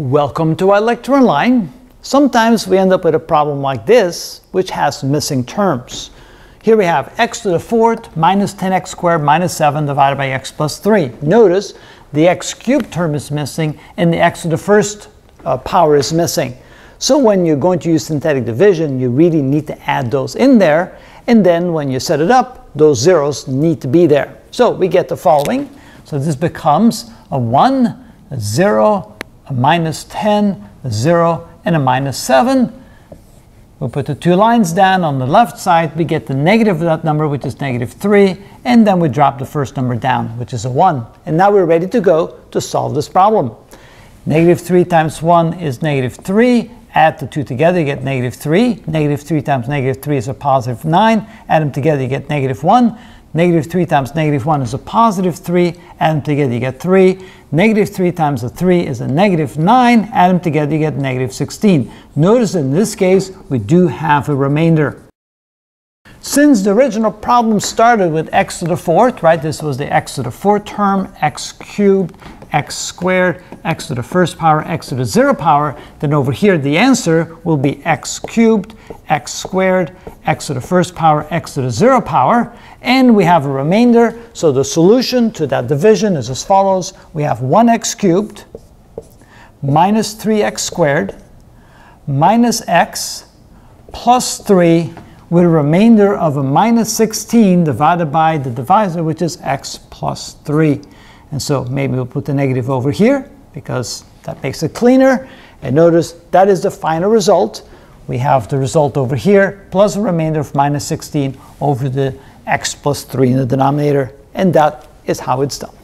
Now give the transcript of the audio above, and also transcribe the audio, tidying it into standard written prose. Welcome to our lecture online. Sometimes we end up with a problem like this, which has missing terms. Here we have x to the fourth minus 10x squared minus 7 divided by x plus 3. Notice the x cubed term is missing and the x to the first power is missing. So when you're going to use synthetic division, you really need to add those in there. And then when you set it up, those zeros need to be there. So we get the following. So this becomes a 1, a 0, a minus 10, a 0, and a minus 7. We'll put the two lines down on the left side. We get the negative of that number, which is negative 3, and then we drop the first number down, which is a 1. And now we're ready to go to solve this problem. Negative 3 times 1 is negative 3. Add the two together, you get negative 3. Negative 3 times negative 3 is a positive 9. Add them together, you get negative 1. Negative 3 times negative 1 is a positive 3. Add them together, you get 3. Negative 3 times a 3 is a negative 9. Add them together, you get negative 16. Notice in this case, we do have a remainder. Since the original problem started with x to the fourth, right? This was the x to the fourth term, x cubed, x squared, x to the first power, x to the 0 power, then over here the answer will be x cubed, x squared, x to the first power, x to the 0 power, and we have a remainder. So the solution to that division is as follows. We have 1x cubed minus 3x squared minus x plus 3 with a remainder of a minus 16 divided by the divisor, which is x plus 3. And so maybe we'll put the negative over here because that makes it cleaner. And notice that is the final result. We have the result over here plus a remainder of minus 16 over the x plus 3 in the denominator. And that is how it's done.